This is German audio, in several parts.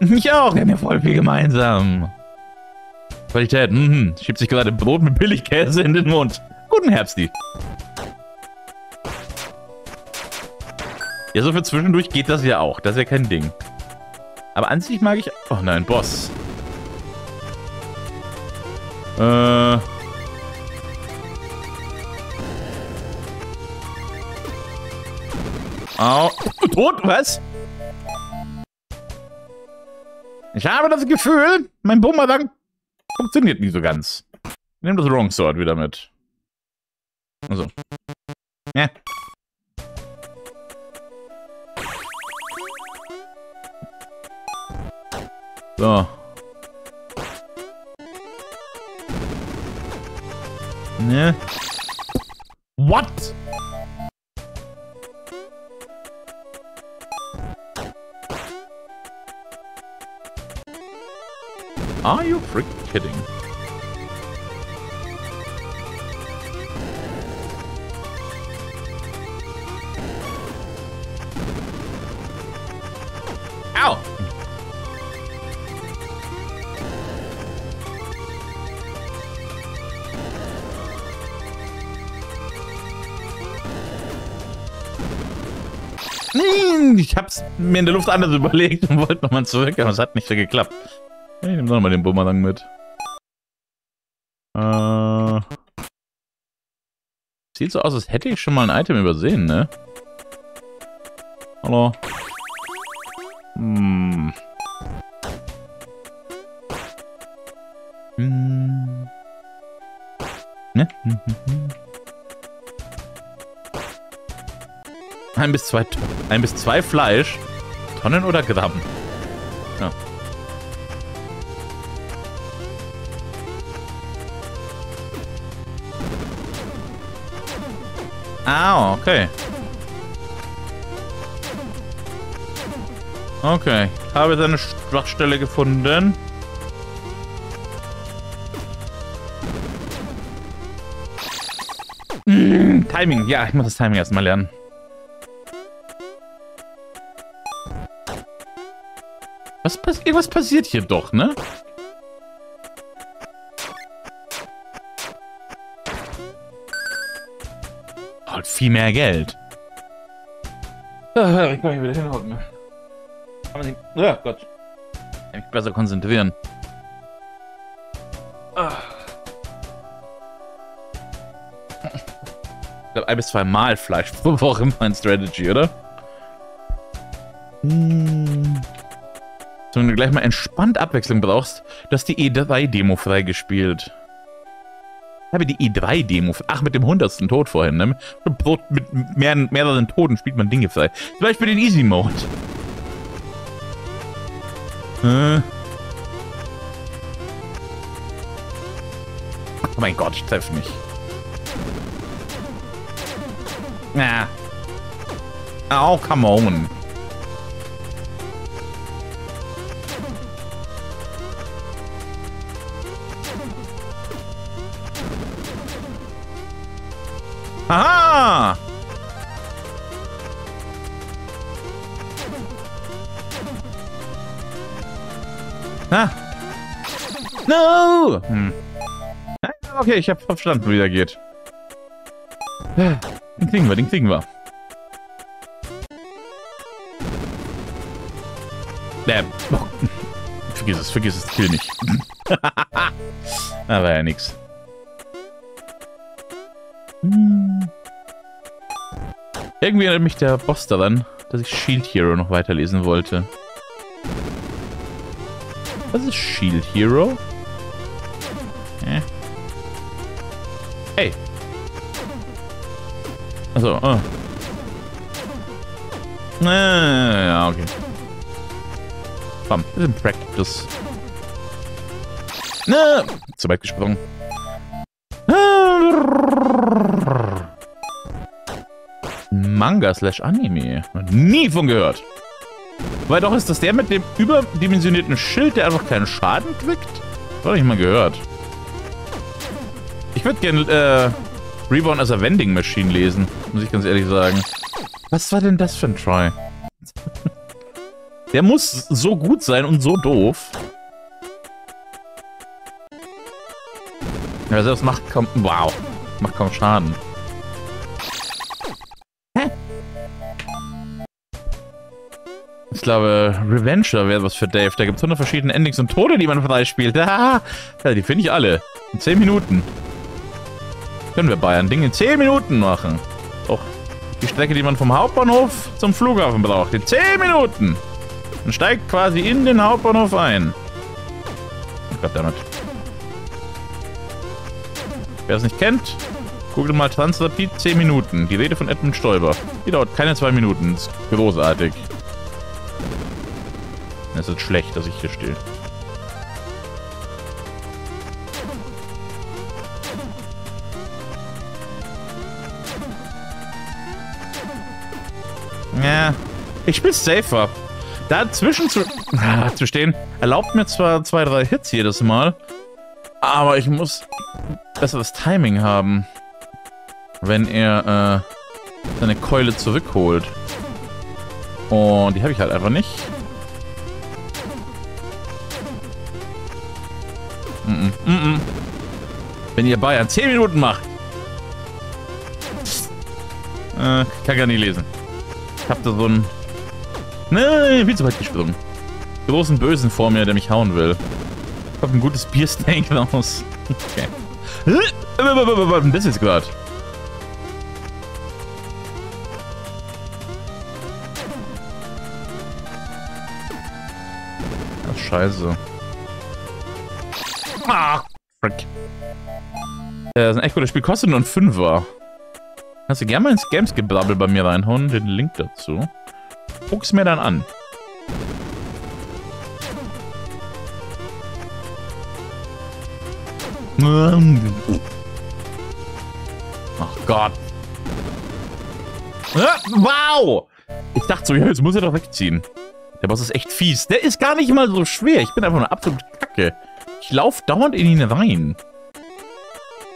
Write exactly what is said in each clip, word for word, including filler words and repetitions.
Mhm. Ich auch. Wir haben ja voll viel gemeinsam. Qualität. Mhm. Schiebt sich gerade Brot mit Billigkäse in den Mund. Guten Herbsti. Ja, so für zwischendurch geht das ja auch. Das ist ja kein Ding. Aber an sich mag ich... Oh nein, Boss. Äh... Au. Tot? Was? Ich habe das Gefühl, mein Bumerang funktioniert nicht so ganz. Ich nehme das Wrong Sword wieder mit. Also. Ja. So. Ne. What? Are you freaking kidding? Ow! Ich hab's mir in der Luft anders überlegt und wollte nochmal zurück, aber es hat nicht so geklappt. Ich nehme nochmal den Bumerang mit. Äh, sieht so aus, als hätte ich schon mal ein Item übersehen, ne? Hallo? Hm. Hm. Ne? Hm, hm, hm. Ein bis zwei, ein bis zwei Fleisch. Tonnen oder Gramm? Ja. Ah, okay. Okay, ich habe seine Schwachstelle gefunden. Mmh, Timing, ja, ich muss das Timing erstmal lernen. Was pass- irgendwas passiert hier doch, ne? Viel mehr Geld. Ich kann mich wieder hinhauen. Kann man sich... Oh Gott. Ich kann mich besser konzentrieren. Ich glaube, ein bis zwei Mal Fleisch pro Woche mein Strategy, oder? Hm. So, wenn du gleich mal entspannt Abwechslung brauchst, du hast die E drei Demo freigespielt. Ich habe die E drei Demo. Ach, mit dem hundertsten Tod vorhin, ne? Mit mehr, mehreren Toten spielt man Dinge frei. Zum Beispiel den Easy Mode. Hm. Oh mein Gott, ich treffe mich. Na. Ah. Oh, come on. Aha! Ah! No! Hm. Okay, ich hab verstanden, wie der geht. Den kriegen wir, den kriegen wir. Bam. Oh. Vergiss es, vergiss es, kill nicht. Da war ja nix. Hm. Irgendwie erinnert mich der Boss daran, dass ich Shield Hero noch weiterlesen wollte. Was ist Shield Hero? Äh. Hey! Achso, oh. Äh, ja, okay. Bam, das ist ein Practice. Ne! Zu weit gesprungen. Manga slash Anime. Nie von gehört. Weil doch ist das der mit dem überdimensionierten Schild, der einfach keinen Schaden kriegt? Das habe ich mal gehört. Ich würde gerne äh, Reborn as a Vending Machine lesen, muss ich ganz ehrlich sagen. Was war denn das für ein Try? Der muss so gut sein und so doof. Also das macht kaum... Wow. Macht kaum Schaden. Hä? Ich glaube, Revenger wäre was für Dave. Da gibt es hundert verschiedene Endings und Tode, die man freispielt. Ja, die finde ich alle. In zehn Minuten. Können wir Bayern Dinge in zehn Minuten machen. Doch die Strecke, die man vom Hauptbahnhof zum Flughafen braucht. In zehn Minuten. Man steigt quasi in den Hauptbahnhof ein. Oh Gott, damit. Wer es nicht kennt, googelt mal Transrapid zehn Minuten. Die Rede von Edmund Stoiber. Die dauert keine zwei Minuten. Ist großartig. Es ist schlecht, dass ich hier stehe. Ja, ich spiele safer. Dazwischen zu, zu stehen erlaubt mir zwar zwei, drei Hits jedes Mal, aber ich muss besseres Timing haben, wenn er äh, seine Keule zurückholt. Und die habe ich halt einfach nicht. Mm -mm, mm -mm. Wenn ihr Bayern zehn Minuten macht. Äh, kann gar nicht lesen. Ich hab da so einen... Nee, viel zu weit gesprungen. Großen Bösen vor mir, der mich hauen will. Ich hab ein gutes Biersteak raus. Okay. Das ist gerade. Ach, scheiße. Ah, frick. Das ist ein echt gutes Spiel. Kostet nur ein Fünfer. Kannst du gerne mal ins Games-Gebrabbel bei mir reinhauen. Den Link dazu. Guck's mir dann an. Ach Gott. Wow! Ich dachte so, ja, jetzt muss er doch wegziehen. Der Boss ist echt fies. Der ist gar nicht mal so schwer. Ich bin einfach nur absolut kacke. Ich laufe dauernd in ihn rein.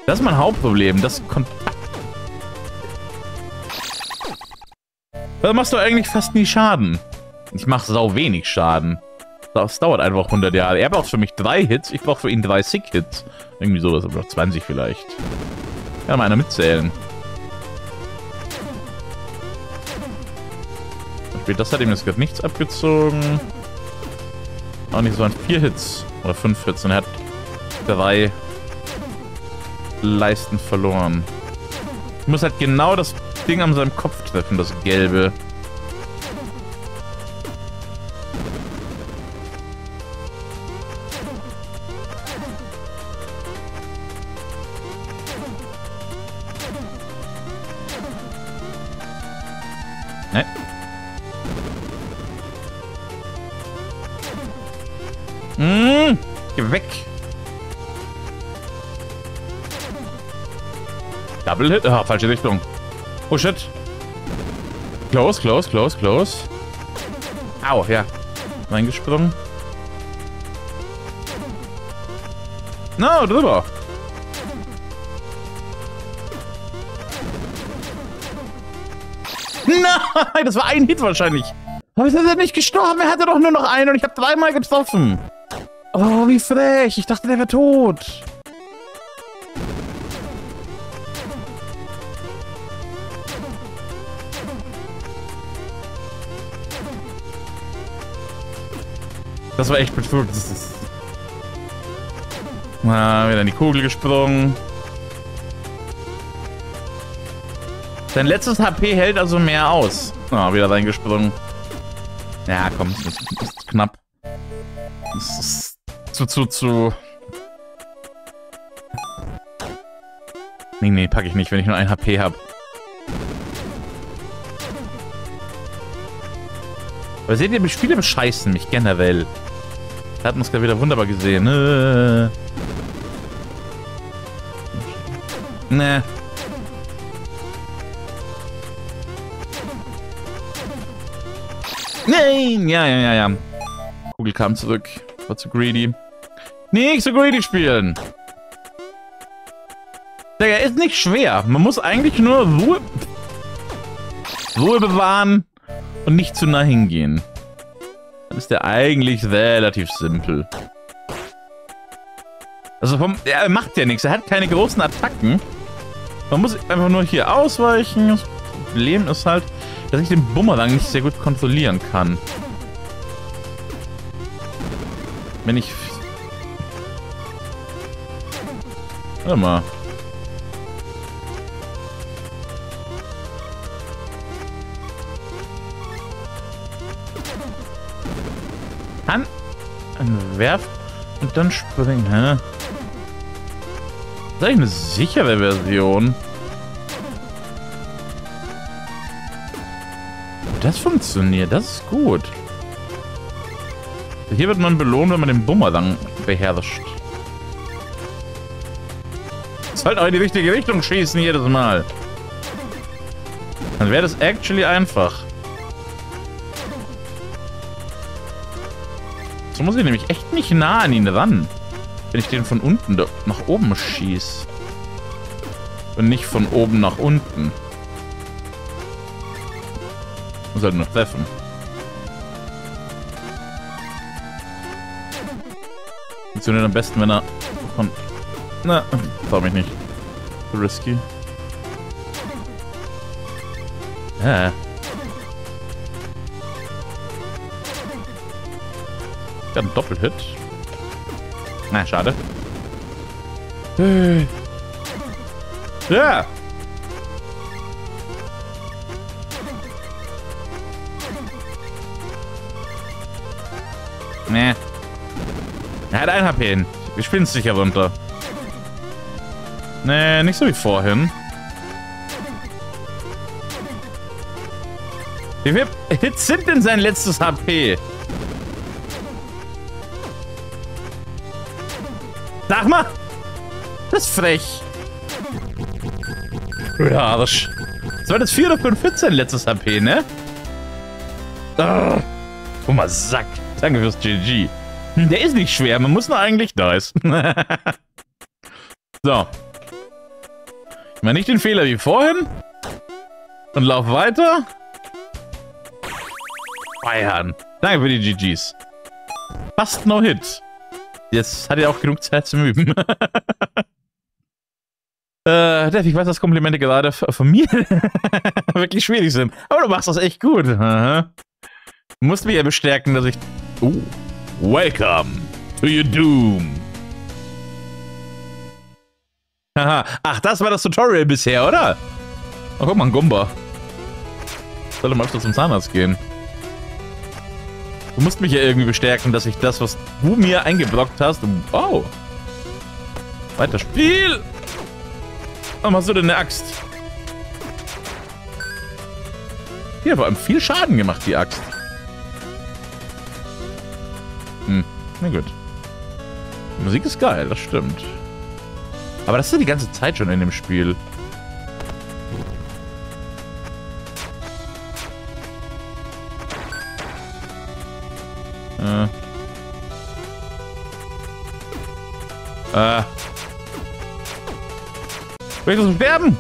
Das ist mein Hauptproblem. Das Kontakt. Da machst du eigentlich fast nie Schaden. Ich mach sau wenig Schaden. Das dauert einfach hundert Jahre. Er braucht für mich drei Hits, ich brauche für ihn drei Sick-Hits. Irgendwie sowas, aber noch zwanzig vielleicht. Kann mal einer mitzählen. Das hat ihm jetzt gerade nichts abgezogen. Auch nicht so an vier Hits. Oder fünf Hits. Und er hat drei Leisten verloren. Ich muss halt genau das Ding an seinem Kopf treffen, das Gelbe. Ne? Mmh, geh weg. Double Hit? Ah, falsche Richtung. Oh shit. Close, close, close, close. Au, ja. Reingesprungen. No, drüber. Nein, das war ein Hit wahrscheinlich. Aber ist er nicht gestorben? Er hatte doch nur noch einen und ich habe dreimal getroffen. Oh, wie frech. Ich dachte, der wäre tot. Das war echt betrug. Na, wieder in die Kugel gesprungen. Sein letztes H P hält also mehr aus. Ah, wieder reingesprungen. Ja, komm, das ist, das ist knapp. Das ist zu, zu, zu. Nee, nee, packe ich nicht, wenn ich nur ein H P habe. Aber seht ihr, Spiele bescheißen mich generell. Da hat man es gerade wieder wunderbar gesehen. Ne. Nee. Nein! Ja, ja, ja, ja. Kugel kam zurück. War zu greedy. Nicht so greedy spielen! Der ist nicht schwer. Man muss eigentlich nur Ruhe... Ruhe bewahren und nicht zu nah hingehen. ist der eigentlich relativ simpel. Also vom, er macht ja nichts, er hat keine großen Attacken. Man muss einfach nur hier ausweichen. Das Problem ist halt, dass ich den Bumerang nicht sehr gut kontrollieren kann. Wenn ich... Warte mal. An... Anwerfen und dann springen, hä? Das ist eigentlich eine sichere Version. Das funktioniert, das ist gut. Hier wird man belohnt, wenn man den Bumerang beherrscht. Das sollte auch in die richtige Richtung schießen jedes Mal. Dann wäre das actually einfach. So muss ich nämlich echt nicht nah an ihn ran. Wenn ich den von unten nach oben schieße. Und nicht von oben nach unten. Muss halt nur treffen. Funktioniert am besten, wenn er... Von na, trau mich nicht. Risky. Äh. Ich hab einen Doppelhit. Na, schade. Ja! Nee. Er hat ein H P hin. Wir spielen es sicher runter. Nee, nicht so wie vorhin. Wie viele Hits sind denn sein letztes H P? Sag mal! Das ist frech. Ja, das, das war das vier oder fünf Hits sein letztes H P, ne? Guck mal, Sack. Danke fürs G G. Der ist nicht schwer, man muss nur eigentlich nice. So. Ich mache nicht den Fehler wie vorhin. Und lauf weiter. Feiern. Danke für die G Gs. Fast no hit. Jetzt hat er auch genug Zeit zum Üben. äh, Dev, ich weiß, dass Komplimente gerade von mir wirklich schwierig sind. Aber du machst das echt gut. Aha. Du musst mich ja bestärken, dass ich... Uh. Welcome to your doom. Haha. Ach, das war das Tutorial bisher, oder? Oh, guck mal, ein Gumba. Ich sollte mal öfter zum Zahnarzt gehen. Du musst mich ja irgendwie bestärken, dass ich das, was du mir eingeblockt hast... Wow. Weiter Spiel. Warum hast du denn eine Axt? Hier hat vor allem viel Schaden gemacht, die Axt. Hm, na gut. Die Musik ist geil, das stimmt. Aber das ist ja die ganze Zeit schon in dem Spiel. Äh. Äh. Will ich das sterben?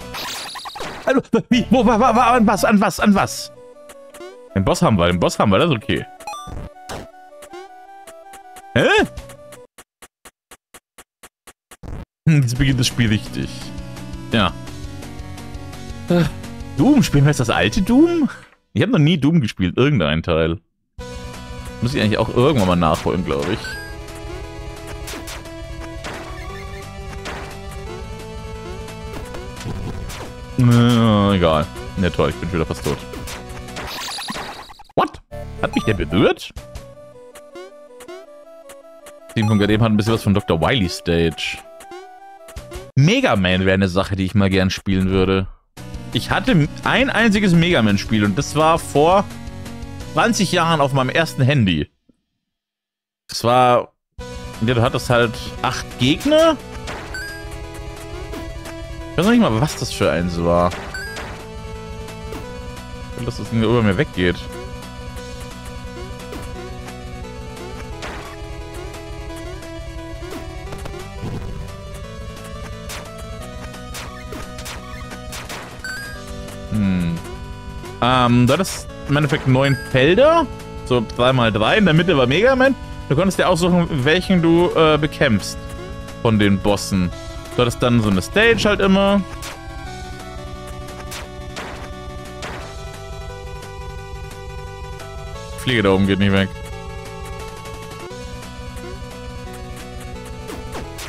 Also, wie? Wo? Wa, wa, wa, an was? An was? An was? Den Boss haben wir, den Boss haben wir, das ist okay. Hä? Jetzt beginnt das Spiel richtig. Ja. Doom, spielen wir jetzt das alte Doom? Ich habe noch nie Doom gespielt, irgendein Teil. Muss ich eigentlich auch irgendwann mal nachholen, glaube ich. Äh, egal. Na toll, ich bin wieder fast tot. What? Hat mich der berührt? Von gerade eben hat ein bisschen was von Doktor Wily Stage. Mega Man wäre eine Sache, die ich mal gern spielen würde. Ich hatte ein einziges Mega Man Spiel und das war vor zwanzig Jahren auf meinem ersten Handy. Das war... Ja, du hattest halt acht Gegner. Ich weiß noch nicht mal, was das für eins war. Ich will, dass das Ding über mir weggeht. Ähm, um, da das im Endeffekt neun Felder So zwei mal drei, in der Mitte war Mega Man. Du konntest dir aussuchen, welchen du äh, bekämpfst von den Bossen. Du hattest dann so eine Stage halt immer. Die Fliege da oben geht nicht weg.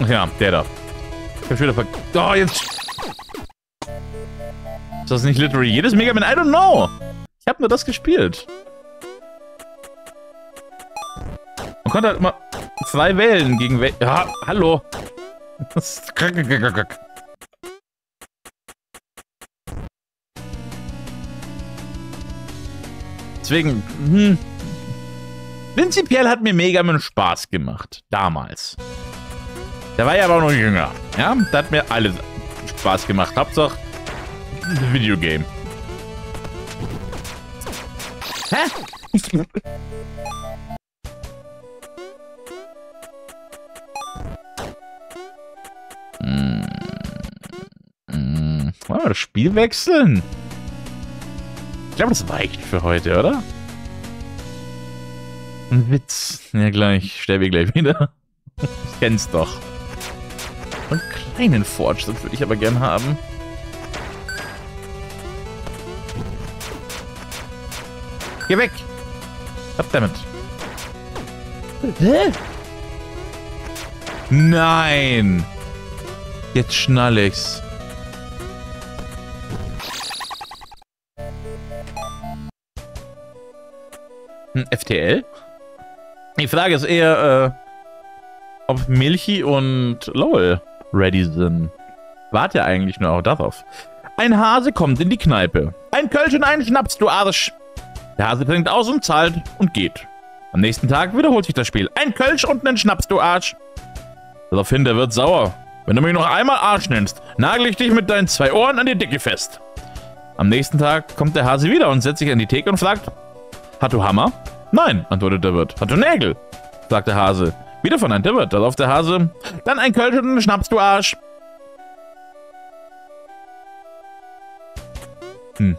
Ach ja, der da. Ich hab wieder ver... Oh, jetzt... Ist das nicht literally jedes Mega Man? I don't know! Ich hab nur das gespielt. Man konnte halt immer zwei wählen gegen welche. Ja, hallo! Das ist krack, krack, krack. Deswegen, hm. Prinzipiell hat mir Mega Man Spaß gemacht. Damals. Da war ich aber auch noch jünger. Ja, da hat mir alles Spaß gemacht. Hauptsache. Videogame. Hä? mm. Mm. Wollen wir das Spiel wechseln? Ich glaube, das reicht für heute, oder? Ein Witz. Ja, gleich. Sterbe ich gleich wieder. Ich kenn's doch. Und kleinen Fortschritt würde ich aber gern haben. Geh weg! Goddammit. Hä? Nein! Jetzt schnall ich's. Ein F T L? Die Frage ist eher, äh, ob Milchi und Lowell ready sind. Warte eigentlich nur auch darauf. Ein Hase kommt in die Kneipe. Ein Kölsch und einen Schnaps, du Arsch! Der Hase trinkt aus und zahlt und geht. Am nächsten Tag wiederholt sich das Spiel. Ein Kölsch und einen Schnaps, du Arsch. Daraufhin, der Wirt sauer. Wenn du mich noch einmal Arsch nennst, nagel ich dich mit deinen zwei Ohren an die Dicke fest. Am nächsten Tag kommt der Hase wieder und setzt sich an die Theke und fragt, hat du Hammer? Nein, antwortet der Wirt. Hat du Nägel? Sagt der Hase. Wieder von einem der Wirt. Darauf der Hase. Dann ein Kölsch und einen Schnaps, du Arsch. Hm.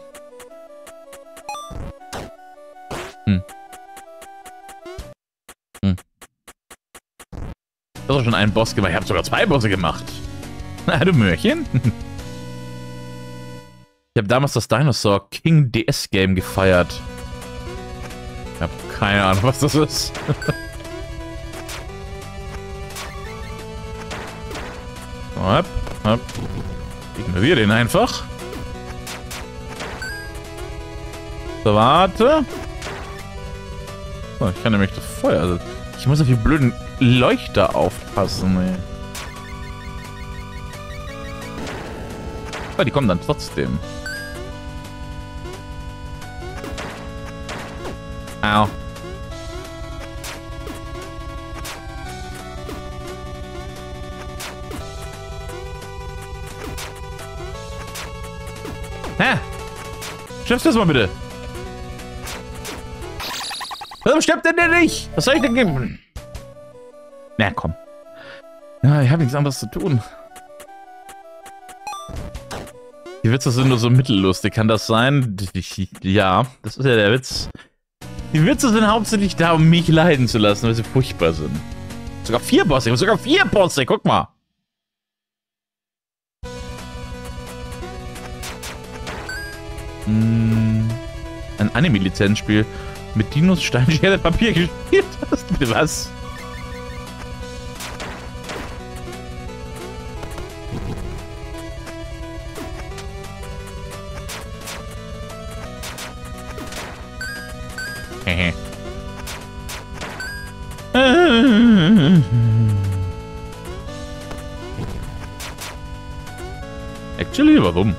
Hm. Hm. Ich habe schon einen Boss gemacht. Ich habe sogar zwei Bosse gemacht. Na, du Möhrchen. Ich habe damals das Dinosaur King D S Game gefeiert. Ich habe keine Ahnung, was das ist. Hopp, hopp. Ignoriere den einfach. So, warte. Ich kann nämlich das Feuer. Also ich muss auf die blöden Leuchter aufpassen, ey. Aber die kommen dann trotzdem. Au. Hä? Schaffst du das mal bitte? Warum stirbt denn der nicht? Was soll ich denn geben? Na komm. Ja, ich habe nichts anderes zu tun. Die Witze sind nur so mittellustig. Kann das sein? Ja, das ist ja der Witz. Die Witze sind hauptsächlich da, um mich leiden zu lassen, weil sie furchtbar sind. Sogar vier Bosse. Ich habe sogar vier Bosse. Guck mal. Hm, ein Anime-Lizenzspiel. Mit Dinos Steinschere Papier gespielt hast? Bitte was? Actually, warum?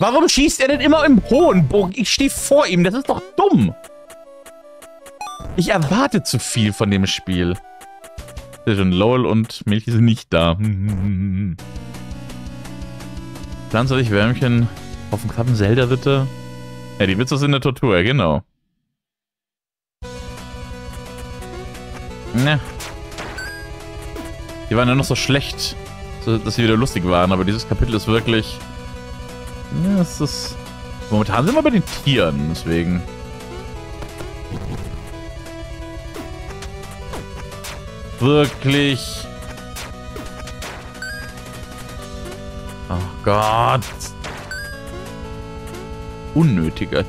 Warum schießt er denn immer im hohen Bogen? Ich stehe vor ihm. Das ist doch dumm. Ich erwarte zu viel von dem Spiel. Schon Lowell und Milchi sind nicht da. Pflanze dich Wärmchen auf dem Krabben Zelda-Ritter. Ja, die Witze sind eine Tortur, genau. Ne. Die waren ja noch so schlecht. so, dass sie wieder lustig waren, aber dieses Kapitel ist wirklich... Ja, es ist... Momentan sind wir bei den Tieren, deswegen... Wirklich... Oh Gott... Unnötiger Hit.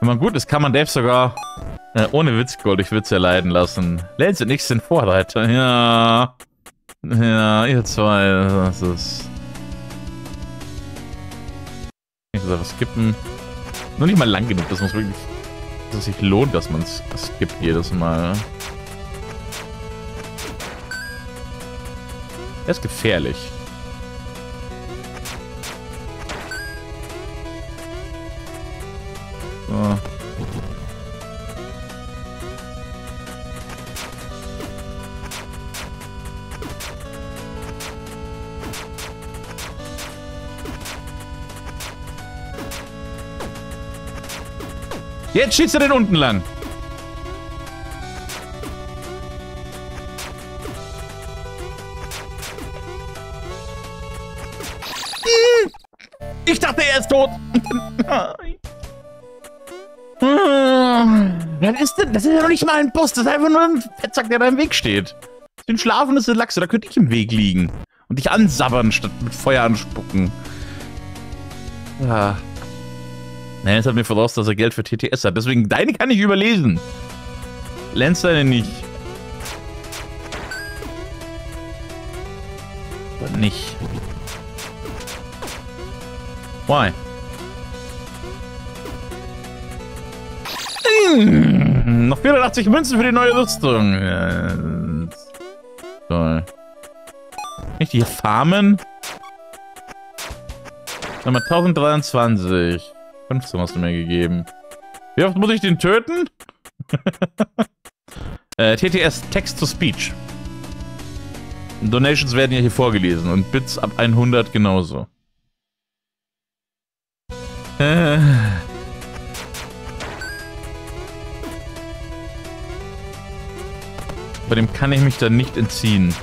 Wenn man gut ist, kann man Dave sogar äh, ohne Witzgold durch Witze leiden lassen. Lenz und ich sind Vorreiter. Ja. Ja, ihr zwei. Das ist. Ich muss einfach skippen. Nur nicht mal lang genug, dass man es wirklich. Dass es sich lohnt, dass man es skippt jedes Mal. Er ist gefährlich. So. Jetzt schießt er den unten lang. Ich dachte, er ist tot. Dann ist das, das ist ja noch nicht mal ein Boss. Das ist einfach nur ein Fettsack, der da im Weg steht. Den schlafendeste Lachse, da könnte ich im Weg liegen. Und dich ansabbern, statt mit Feuer anspucken. Ah. Nein, es hat mir voraus, dass er Geld für T T S hat. Deswegen, deine kann ich überlesen. Lenz deine nicht. Oder nicht. Why? Mmh, noch vierhundertachtzig Münzen für die neue Rüstung. Toll. Nicht die Farmen? Nochmal tausendzwanzig. fünfzehn hast du mir gegeben. Wie oft muss ich den töten? äh, T T S Text-to-Speech. Donations werden ja hier vorgelesen und Bits ab hundert genauso. Äh. Bei dem kann ich mich dann nicht entziehen.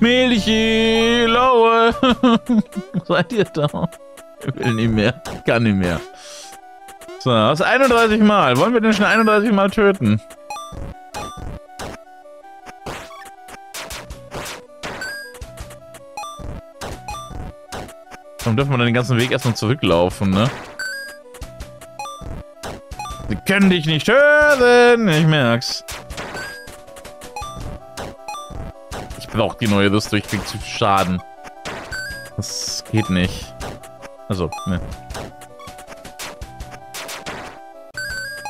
Milchi, Laue! Seid ihr da? Ich will nicht mehr. Ich kann nicht mehr. So, das ist einunddreißig Mal. Wollen wir den schon einunddreißig Mal töten? Dann dürfen wir dann den ganzen Weg erstmal zurücklaufen, ne? Sie können dich nicht hören! Ich merk's. Braucht die neue Rüstung, ich krieg zu viel Schaden. Das geht nicht. Also, ne.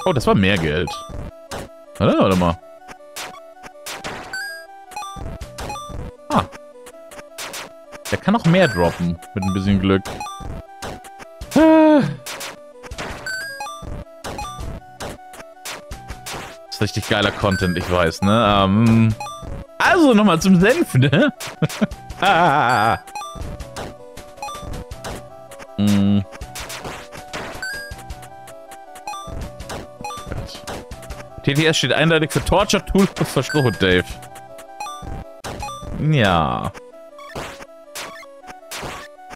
Oh, das war mehr Geld. Warte, warte mal. Ah. Der kann auch mehr droppen, mit ein bisschen Glück. Ah. Das ist richtig geiler Content, ich weiß, ne? Ähm... Also nochmal zum Senf, ne? ah. mm. T T S steht eindeutig für Torture Tool und Verschlucht, Dave. Ja.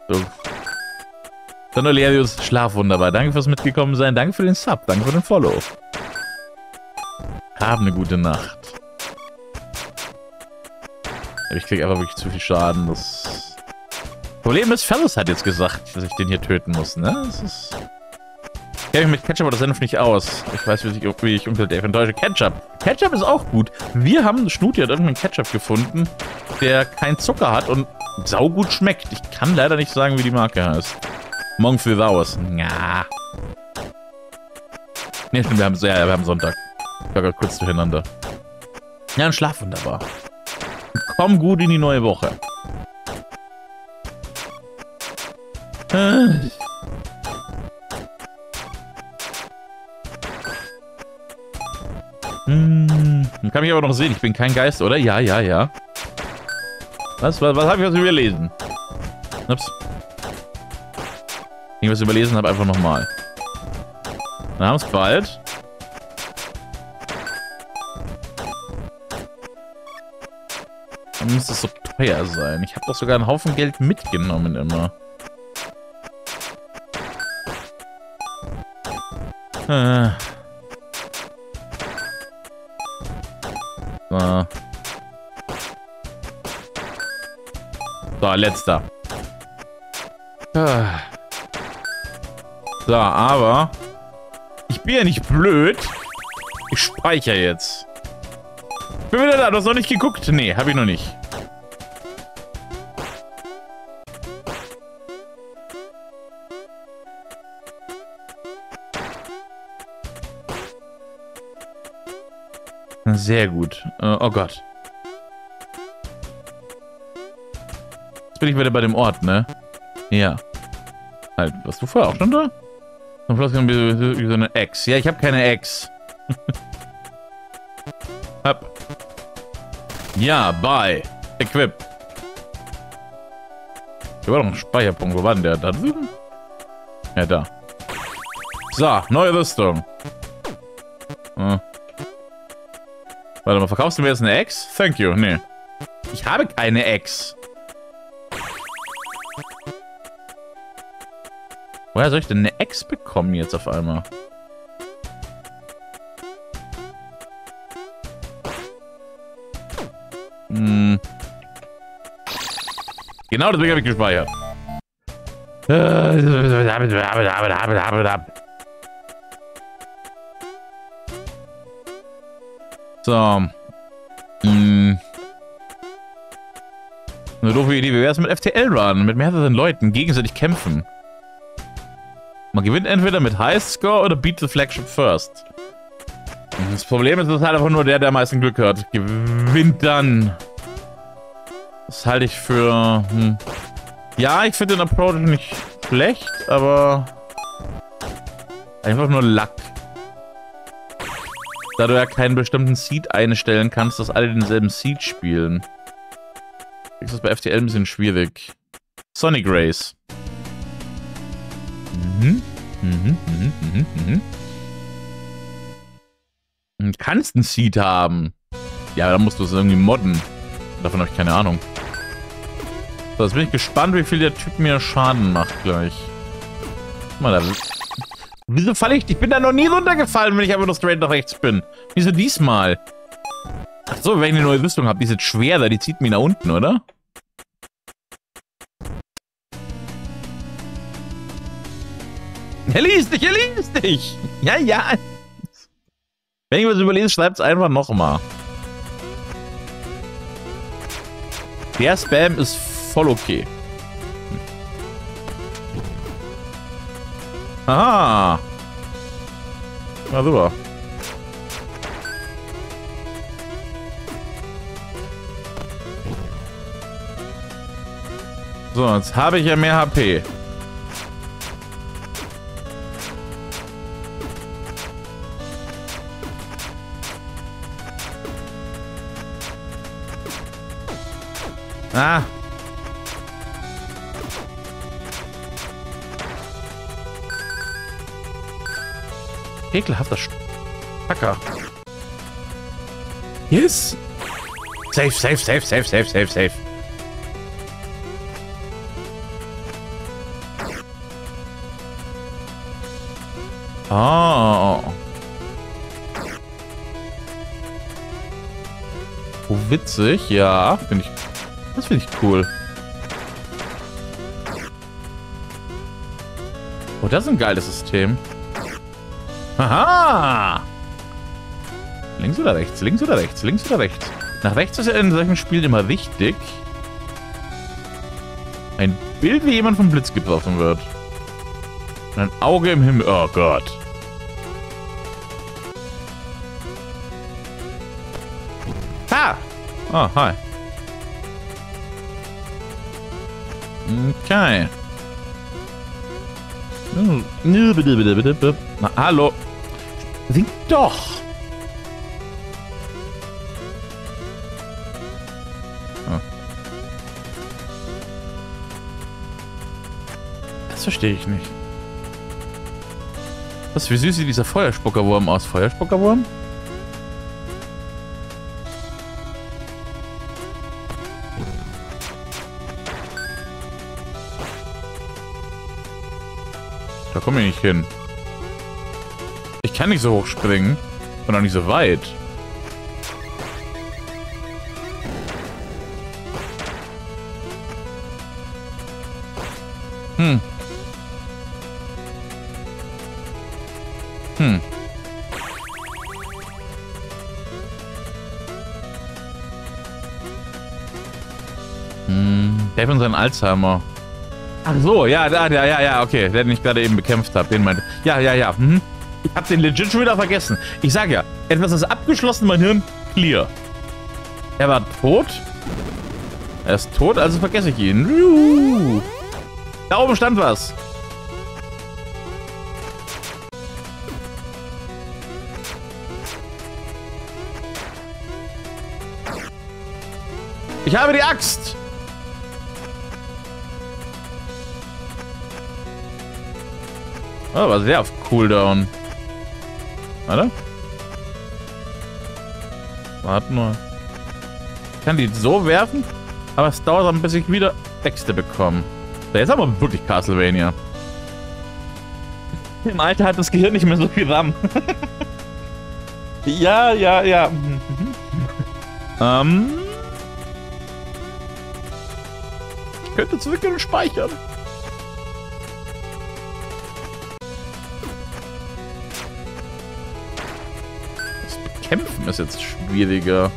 So. Dann Olerius, schlaf wunderbar. Danke fürs Mitgekommen sein. Danke für den Sub. Danke für den Follow. Hab eine gute Nacht. Ich krieg einfach wirklich zu viel Schaden. Das Problem ist, Ferris hat jetzt gesagt, dass ich den hier töten muss, ne? Das ist... Ich kenne mich mit Ketchup oder Senf nicht aus. Ich weiß, wie ich, wie ich unter Dave enttäusche. Ketchup! Ketchup ist auch gut. Wir haben... Schnuti hat irgendeinen Ketchup gefunden, der keinen Zucker hat und saugut schmeckt. Ich kann leider nicht sagen, wie die Marke heißt. Monk für Wauers. Nja. Ne, stimmt, wir haben, ja, wir haben Sonntag. Ich war gerade kurz durcheinander. Ja, und schlaf wunderbar. Komm gut in die neue Woche. Hm, man kann mich aber noch sehen. Ich bin kein Geist, oder? Ja, ja, ja. Was? Was, was habe ich was überlesen? Ups. Irgendwas überlesen habe, einfach nochmal. Wir haben es bald. Dann muss das so teuer sein. Ich habe doch sogar einen Haufen Geld mitgenommen immer. Äh. So. So, letzter. So, aber ich bin ja nicht blöd. Ich speichere jetzt. Bin wieder da, du hast noch nicht geguckt. Nee, habe ich noch nicht. Sehr gut. Uh, oh Gott. Jetzt bin ich wieder bei dem Ort, ne? Ja. Halt, warst du vorher auch schon da? Und vielleicht wie so eine Ex. Ja, ich habe keine Ex. Ab. Ja, bye. Equip. Da war doch ein Speicherpunkt. Wo war denn der? Da drüben? Ja, da. So, neue Rüstung. Uh. Warte mal, verkaufst du mir jetzt eine Ex? Thank you. Nee. Ich habe keine Ex. Woher soll ich denn eine Ex bekommen jetzt auf einmal? Hm. Genau deswegen habe ich gespeichert. So. Hm. Eine doofe Idee. Wie wäre es mit F T L-Run? Mit mehreren Leuten gegenseitig kämpfen. Man gewinnt entweder mit Highscore oder Beat the Flagship first. Das Problem ist, dass halt einfach nur der, der am meisten Glück hat, gewinnt dann. Das halte ich für... Hm. Ja, ich finde den Approach nicht schlecht, aber... Einfach nur Luck. Da du ja keinen bestimmten Seed einstellen kannst, dass alle denselben Seed spielen. Ist das bei F T L ein bisschen schwierig. Sonic Race. Mhm. Mhm, mhm, mhm, mhm. Du kannst einen Seed haben. Ja, dann musst du es irgendwie modden. Davon habe ich keine Ahnung. So, jetzt bin ich gespannt, wie viel der Typ mir Schaden macht gleich. Guck mal, da... Wieso falle ich? Ich bin da noch nie runtergefallen, wenn ich einfach nur straight nach rechts bin. Wieso diesmal? Ach so, wenn ich eine neue Rüstung habe, die ist jetzt schwerer, die zieht mich nach unten, oder? Er liest dich, er liest dich! Ja, ja! Wenn ich was überlese, schreibt's einfach nochmal. Der Spam ist voll okay. Aha! Na super. So, jetzt habe ich ja mehr H P. Ah! Ekelhafter Hacker. Yes! Safe, safe, safe, safe, safe, safe, safe. Oh. Oh, witzig, ja. Finde ich. Das finde ich cool. Oh, das ist ein geiles System. Haha! Links oder rechts, links oder rechts, links oder rechts. Nach rechts ist ja in solchen Spielen immer wichtig, ein Bild, wie jemand vom Blitz getroffen wird. Und ein Auge im Himmel. Oh Gott. Ha! Oh, hi. Okay. Na, hallo. Sing doch! Das verstehe ich nicht. Was für süß sieht dieser Feuerspuckerwurm aus. Feuerspuckerwurm? Da komme ich nicht hin. Ich kann nicht so hoch springen. Und auch nicht so weit. Hm. Hm. Hm. Der hat unseren Alzheimer. Ach so, ja, da, ja, ja, ja, okay. Der, den ich gerade eben bekämpft habe, den meinte. Ja, ja, ja. Mhm. Ich hab den legit schon wieder vergessen. Ich sag ja, etwas ist abgeschlossen, mein Hirn clear. Er war tot. Er ist tot, also vergesse ich ihn. Juhu. Da oben stand was. Ich habe die Axt. Oh, war sehr auf Cooldown. Warte. Warte nur. Ich kann die so werfen, aber es dauert dann, bis ich wieder Äxte bekomme. So, jetzt haben wir wirklich Castlevania. Im Alter hat das Gehirn nicht mehr so viel RAM. Ja, ja, ja. ähm. Ich könnte zurück und speichern. Kämpfen ist jetzt schwieriger.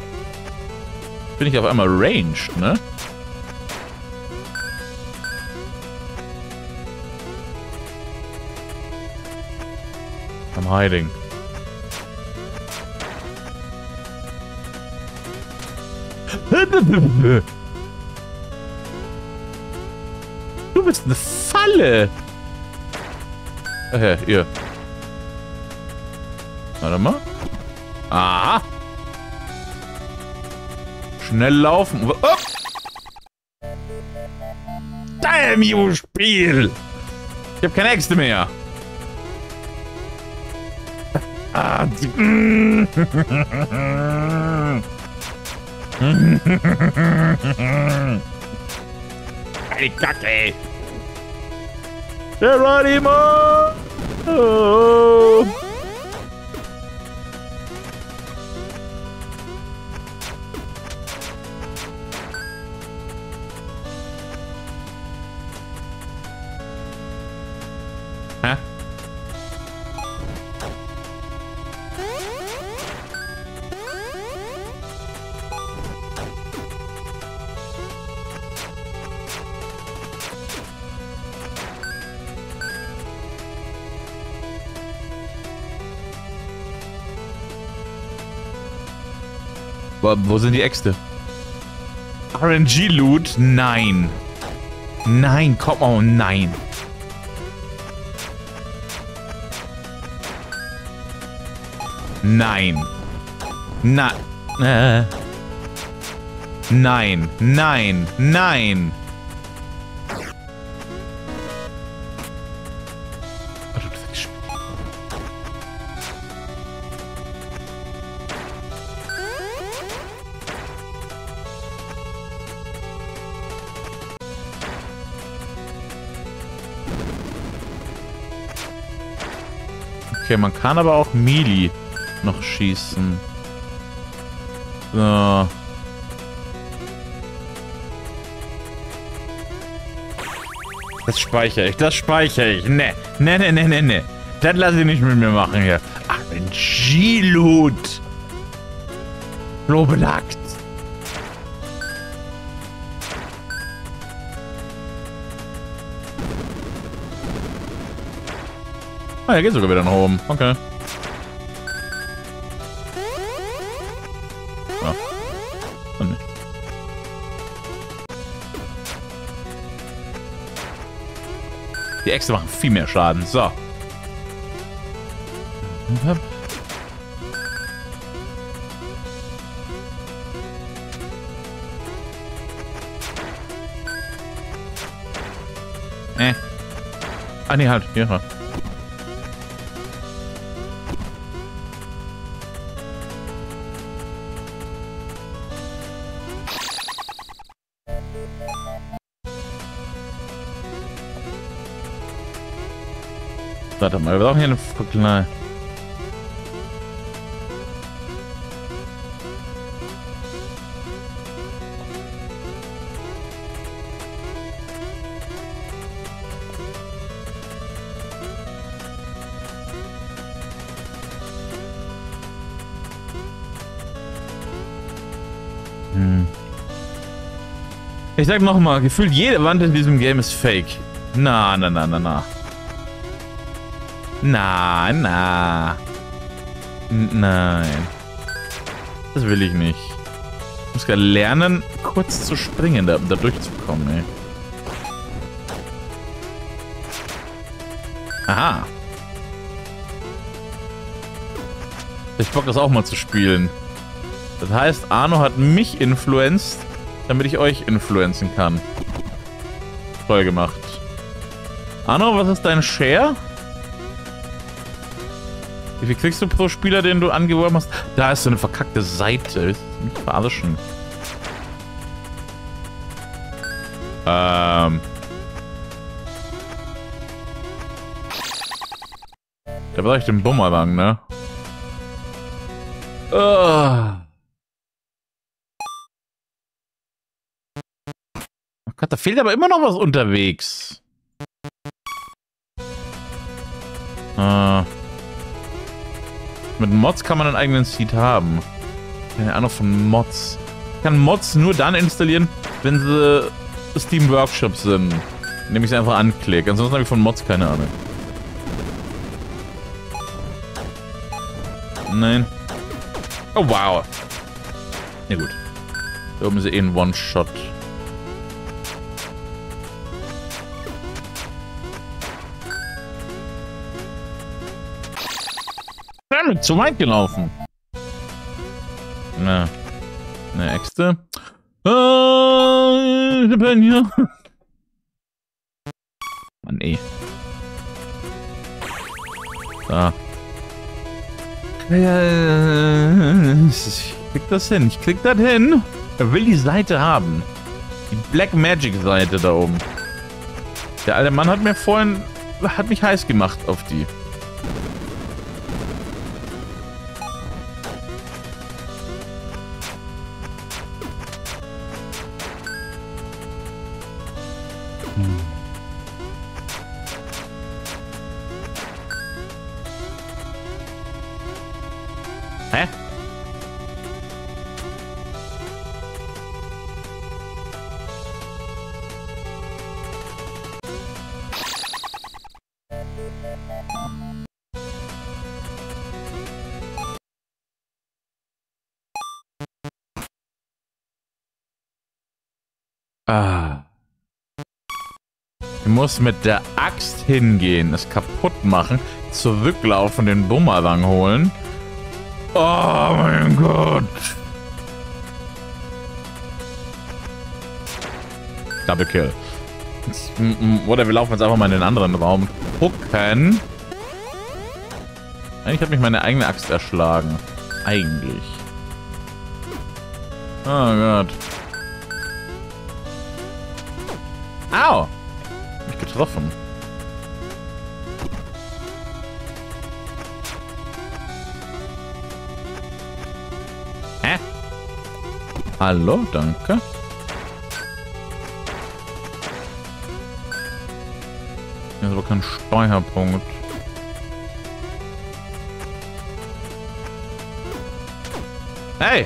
Bin ich auf einmal ranged, ne? I'm hiding. Du bist eine Falle! Okay, ihr. Warte mal. Aha! Schnell laufen. Oh. Damn you, Spiel! Ich hab keine Äxte mehr. Ah, Kacke! Geronimo! Oh. Wo sind die Äxte? R N G-Loot? Nein. Nein, komm on, oh nein. Nein. Na. Äh. Nein, nein, nein. Okay, man kann aber auch Melee noch schießen. So. Das speichere ich, das speichere ich. Ne, ne, ne, ne, ne, ne. Das lasse ich nicht mit mir machen hier. Ach, ein G-Loot. Blobelackt. Ah, er geht sogar wieder nach oben. Okay. Ah. Oh, nee. Die Äxte machen viel mehr Schaden. So. Äh. Ah ne, halt, ja. Warte mal, wir brauchen hier eine Verkleidung. Hm. Ich sag nochmal, gefühlt jede Wand in diesem Game ist fake. Na, na, na, na, na. Na, na. Nein. Das will ich nicht. Ich muss gerade lernen, kurz zu springen, da, da durchzukommen, ey. Aha. Ich hab Bock, das auch mal zu spielen. Das heißt, Arno hat mich influenced, damit ich euch influenzen kann. Toll gemacht. Arno, was ist dein Share? Wie viel kriegst du pro Spieler, den du angeworben hast? Da ist so eine verkackte Seite. Willst du mich verarschen? Ähm. Da brauche ich den Bumerang, ne? Oh. Oh Gott, da fehlt aber immer noch was unterwegs. Ah. Mit Mods kann man einen eigenen Seed haben. Keine Ahnung von Mods. Ich kann Mods nur dann installieren, wenn sie Steam Workshops sind. Indem ich sie einfach anklicke. Ansonsten habe ich von Mods keine Ahnung. Nein. Oh wow. Na gut. Da oben ist eh ein One-Shot. Zu weit gelaufen. Na, eine Äxte. Äh, ich bin hier. Mann, ey. Da. Ich krieg das hin. Ich krieg das hin. Er will die Seite haben. Die Black Magic Seite da oben. Der alte Mann hat mir vorhin, hat mich heiß gemacht auf die. Hä? Ah. Ich muss mit der Axt hingehen, es kaputt machen, zurücklaufen, den Bumerang holen. Oh mein Gott. Double Kill. Oder wir laufen jetzt einfach mal in den anderen Raum. Gucken. Eigentlich hat mich meine eigene Axt erschlagen. Eigentlich. Oh Gott. Au. Mich getroffen. Hallo, danke. Das ist aber kein Steuerpunkt. Hey!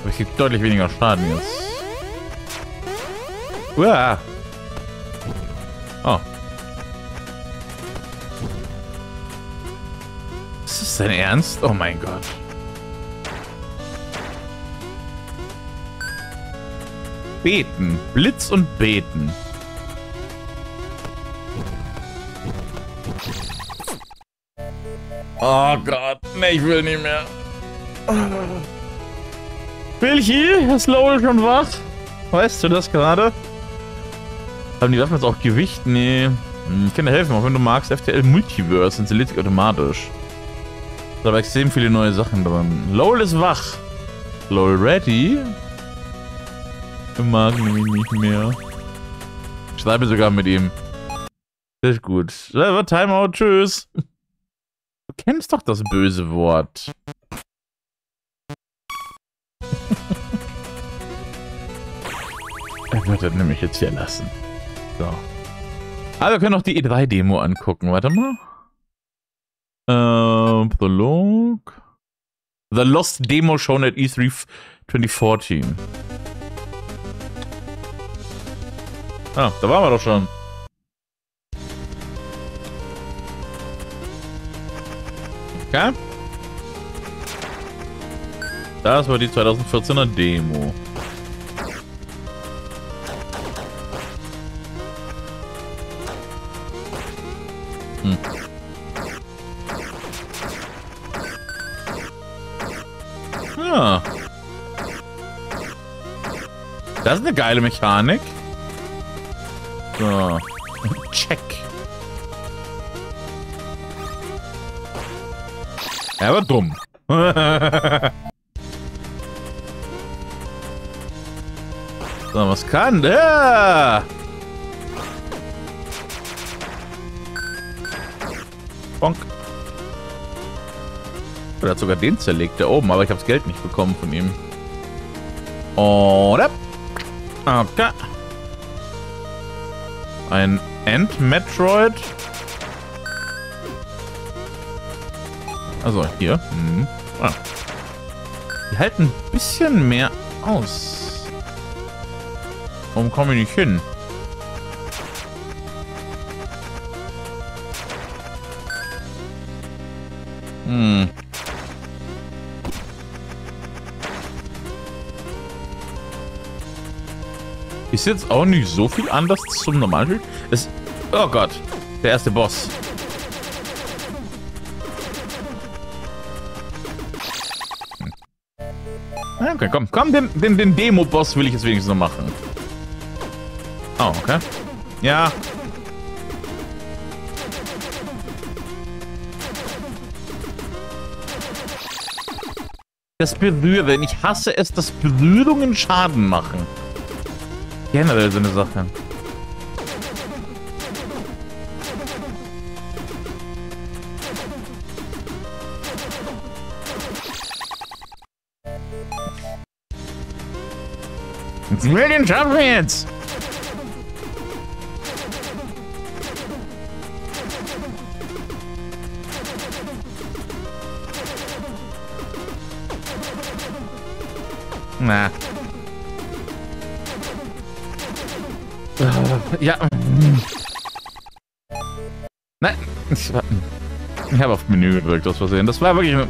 Aber ich krieg deutlich weniger Schaden jetzt. Uah. Oh. Ist das dein Ernst? Oh mein Gott. Beten. Blitz und beten. Oh Gott. Nee, ich will nicht mehr. Bilchi, ist Lowell schon wach? Weißt du das gerade? Haben die Waffen jetzt auch Gewicht? Nee. Ich kann dir helfen, auch wenn du magst. F T L Multiverse installiert sich automatisch. Da waren extrem viele neue Sachen dran. LOL ist wach. LOL ready? Im Magen nämlich nicht mehr. Ich schreibe sogar mit ihm. Das ist gut. Timeout, tschüss. Du kennst doch das böse Wort. Er wird das nämlich jetzt hier lassen. So. Aber wir können auch die E drei Demo angucken. Warte mal. Ähm, Prolog. The Lost Demo shown at E drei zwanzig vierzehn. Ah, da waren wir doch schon. Okay. Das war die zwanzig vierzehner Demo. Hm. Ja. Das ist eine geile Mechanik. So. Check. Er war dumm. So, was kann der? Bonk. Er hat sogar den zerlegt, da oben, aber ich habe das Geld nicht bekommen von ihm. Oder? Okay. Ein End-Metroid. Also, hier. Hm. Ah. Die halten ein bisschen mehr aus. Warum komme ich nicht hin? Hm. Ist jetzt auch nicht so viel anders zum normalen ist. Oh Gott, der erste Boss. Okay, komm, komm, den, den, den Demo-Boss will ich jetzt wenigstens noch machen. Oh, okay. Ja. Das Berühren. Ich hasse es, dass Berührungen Schaden machen. Generell so eine Sache. Ich will den schaffen jetzt! Na. Ja. Nein. Ich habe auf Menü gedrückt aus Versehen. Das war wirklich...